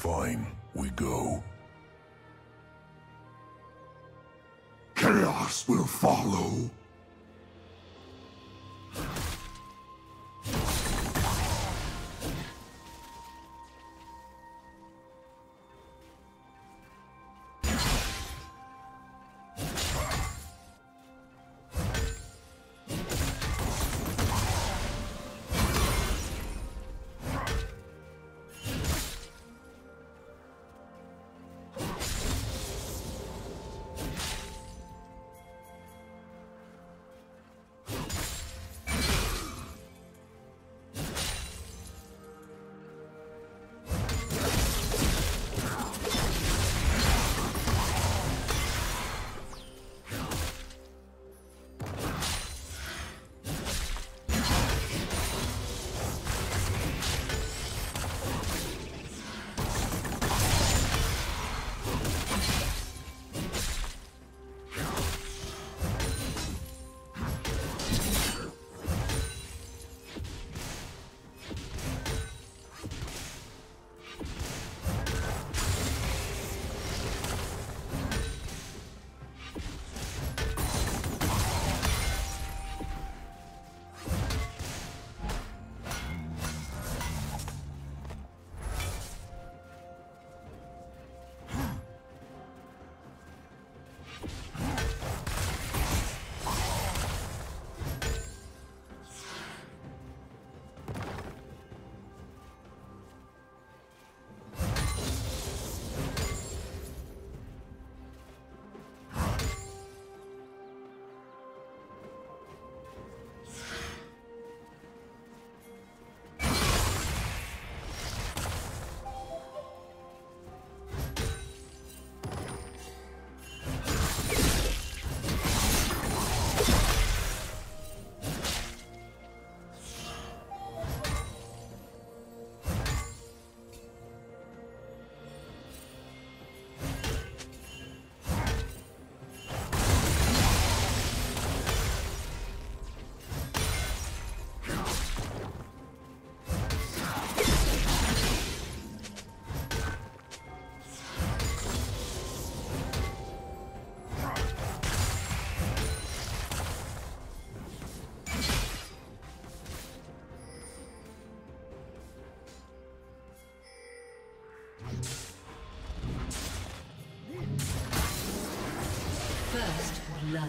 Fine, we go. Chaos will follow. First blood.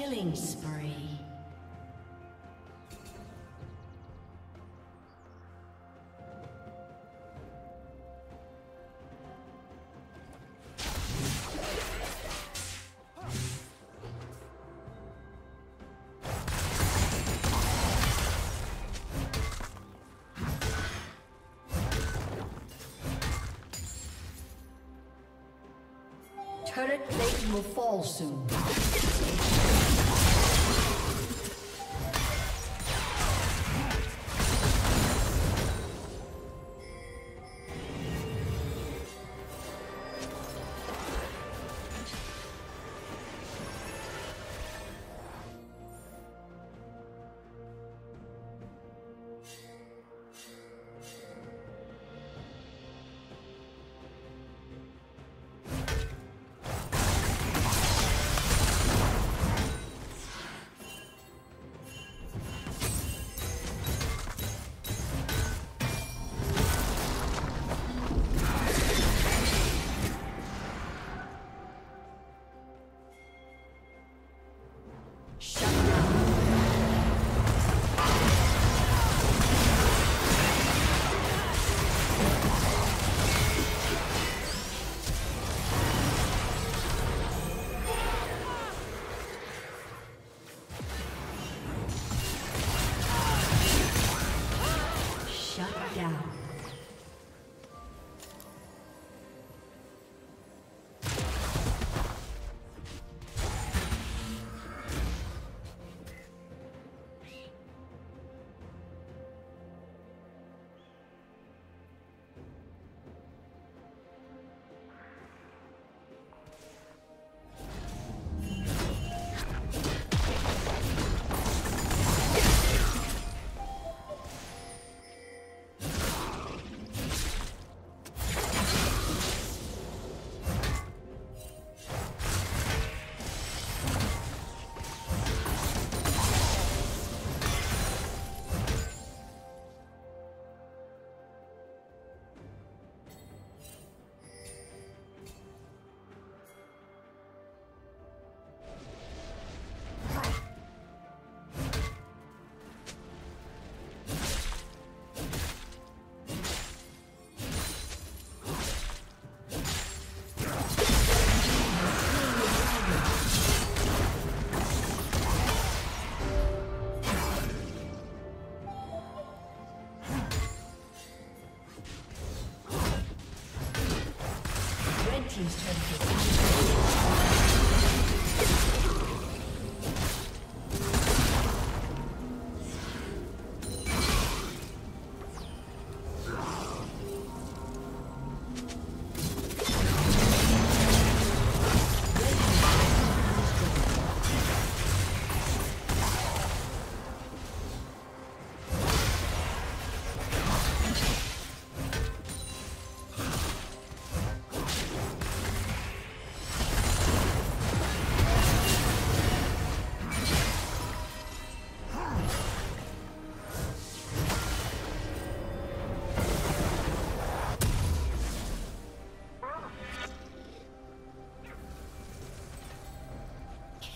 Killing spree. Turret plate will fall soon.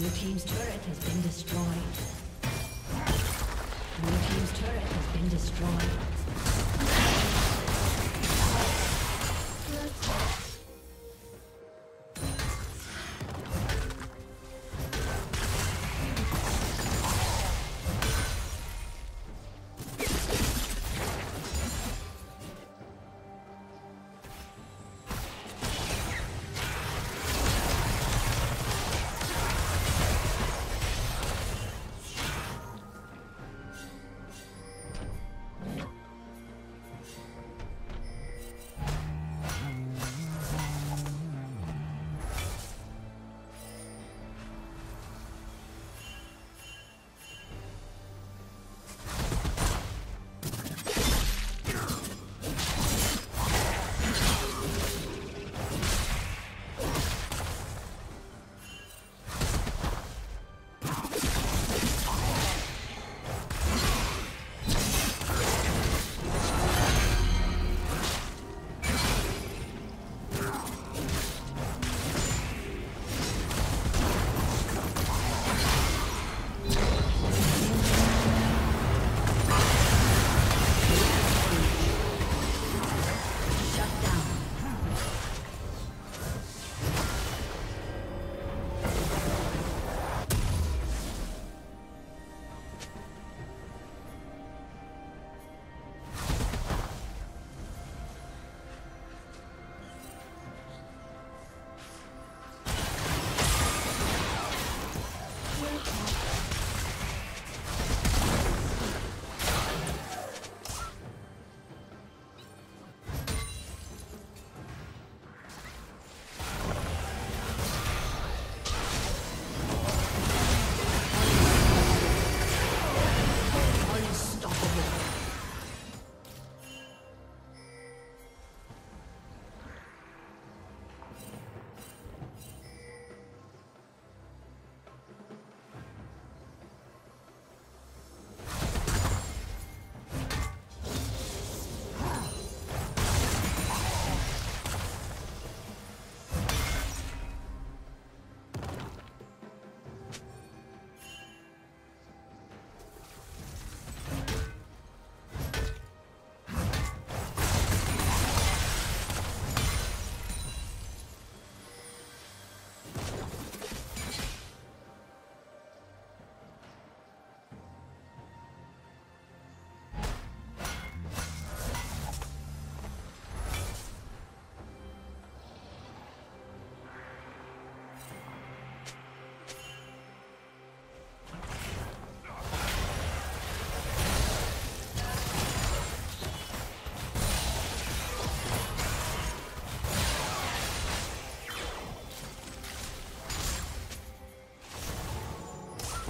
Your team's turret has been destroyed. Your team's turret has been destroyed.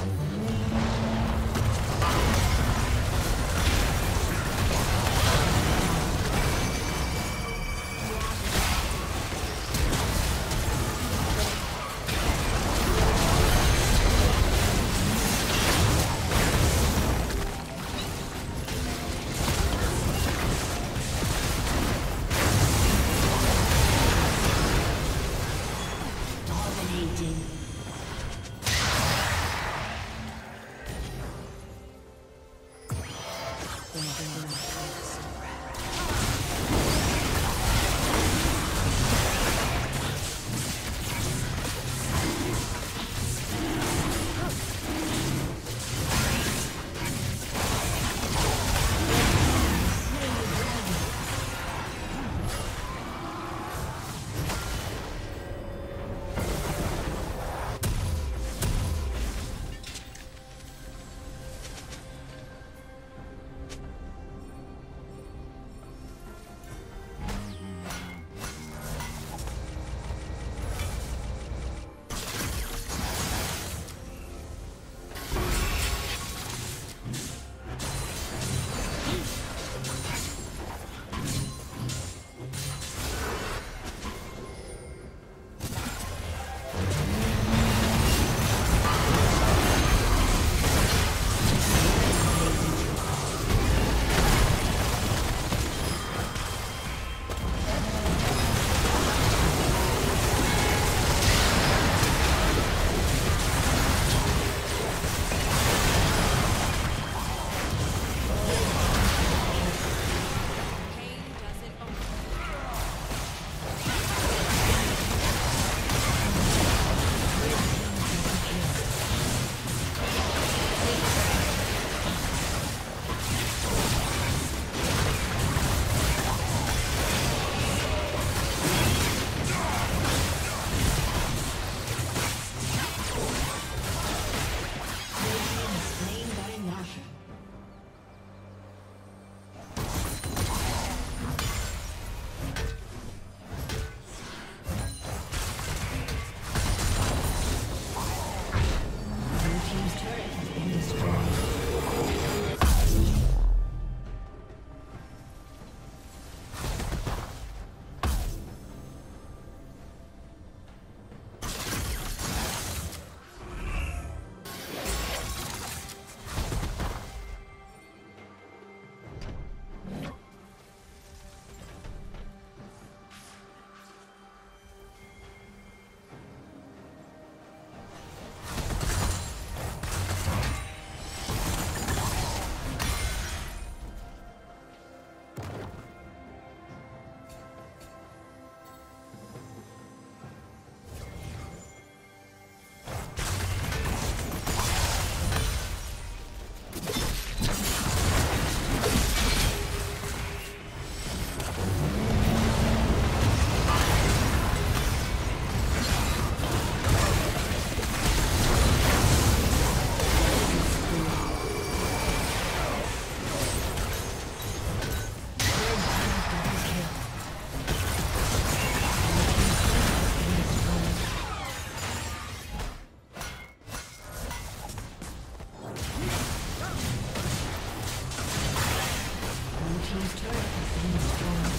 He's trying to